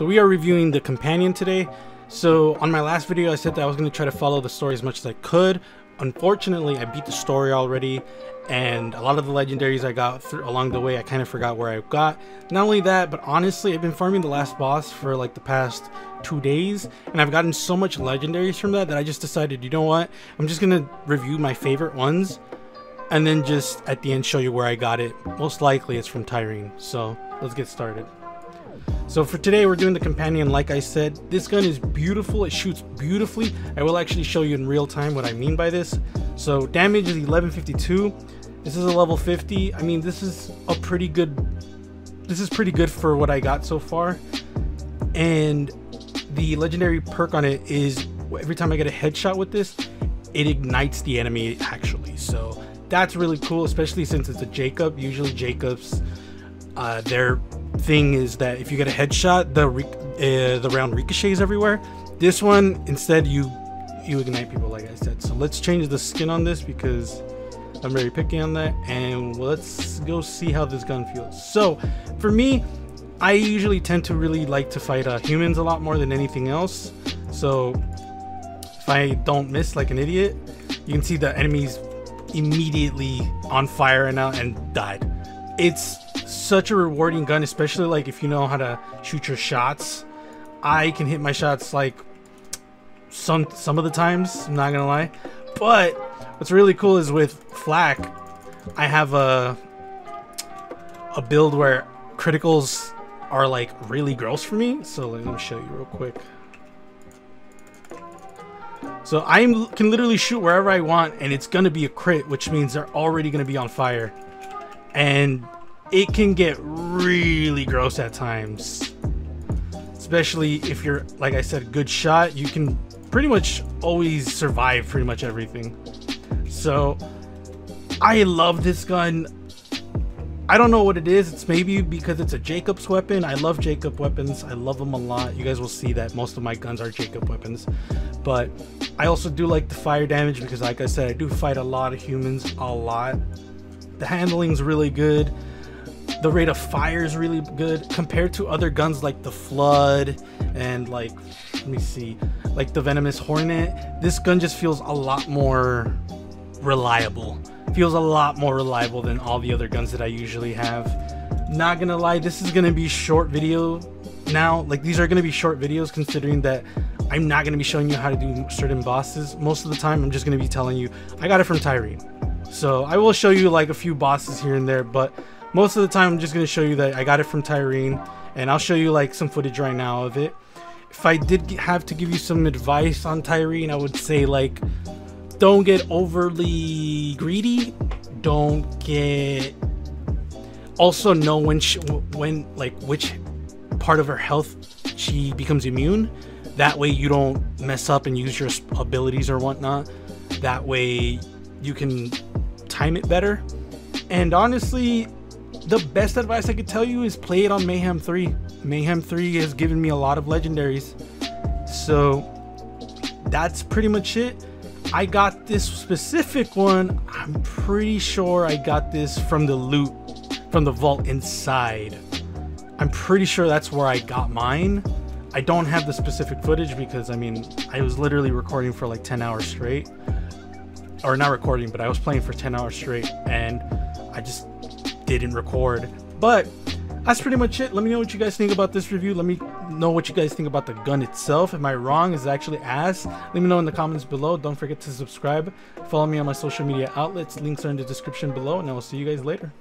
So we are reviewing The Companion today. So on my last video, I said that I was going to try to follow the story as much as I could. Unfortunately, I beat the story already, and a lot of the legendaries I got along the way, I kind of forgot where I got. Not only that, but honestly, I've been farming the last boss for like the past 2 days, and I've gotten so much legendaries from that I just decided, you know what, I'm just going to review my favorite ones, and then just at the end show you where I got it. Most likely it's from Tyreen, so let's get started. So for today, we're doing The Companion. Like I said, this gun is beautiful. It shoots beautifully. I will actually show you in real time what I mean by this. So damage is 1152. This is a level 50. I mean, this is pretty good for what I got so far. And the legendary perk on it is every time I get a headshot with this, it ignites the enemy actually. So that's really cool, especially since it's a Jakob. Usually Jakobs, they're thing is that if you get a headshot, the round ricochets everywhere. This one, instead, you ignite people, like I said. So let's change the skin on this because I'm very picky on that, and let's go see how this gun feels. So for me, I usually tend to really like to fight humans a lot more than anything else. So if I don't miss like an idiot, you can see the enemies immediately on fire and out and died. It's such a rewarding gun, especially like if you know how to shoot your shots. I can hit my shots like some of the times, I'm not gonna lie. But what's really cool is with flak, I have a build where criticals are like really gross for me. So let me show you real quick. So I can literally shoot wherever I want, and it's gonna be a crit, which means they're already gonna be on fire, and it can get really gross at times, especially if you're, like I said, good shot. You can pretty much always survive pretty much everything. So I love this gun. I don't know what it is. It's maybe because it's a Jakob's weapon. I love Jakob weapons. I love them a lot. You guys will see that most of my guns are Jakob weapons, but I also do like the fire damage because, like I said, I do fight a lot of humans a lot. The handling's really good. The rate of fire is really good compared to other guns like the Flood and like, let me see, like the Venomous Hornet. This gun just feels a lot more reliable. Feels a lot more reliable than all the other guns that I usually have. Not gonna lie, this is gonna be short video now. Like, these are gonna be short videos considering that I'm not gonna be showing you how to do certain bosses. Most of the time, I'm just gonna be telling you, I got it from Tyreen. So I will show you like a few bosses here and there, but most of the time, I'm just going to show you that I got it from Tyreen, and I'll show you like some footage right now of it. If I did have to give you some advice on Tyreen, I would say like, don't get overly greedy. Don't get... Also know which part of her health she becomes immune. That way you don't mess up and use your abilities or whatnot. That way you can time it better. And honestly, the best advice I could tell you is play it on Mayhem 3. Mayhem 3 has given me a lot of legendaries. So that's pretty much it. I got this specific one. I'm pretty sure I got this from the loot, from the vault inside. I'm pretty sure that's where I got mine. I don't have the specific footage because, I mean, I was literally recording for like 10 hours straight. Or not recording, but I was playing for 10 hours straight, and I just didn't record. But that's pretty much it. Let me know what you guys think about this review. Let me know what you guys think about the gun itself. Am I wrong? Is it actually ass? Let me know in the comments below. Don't forget to subscribe. Follow me on my social media outlets. Links are in the description below, and I will see you guys later.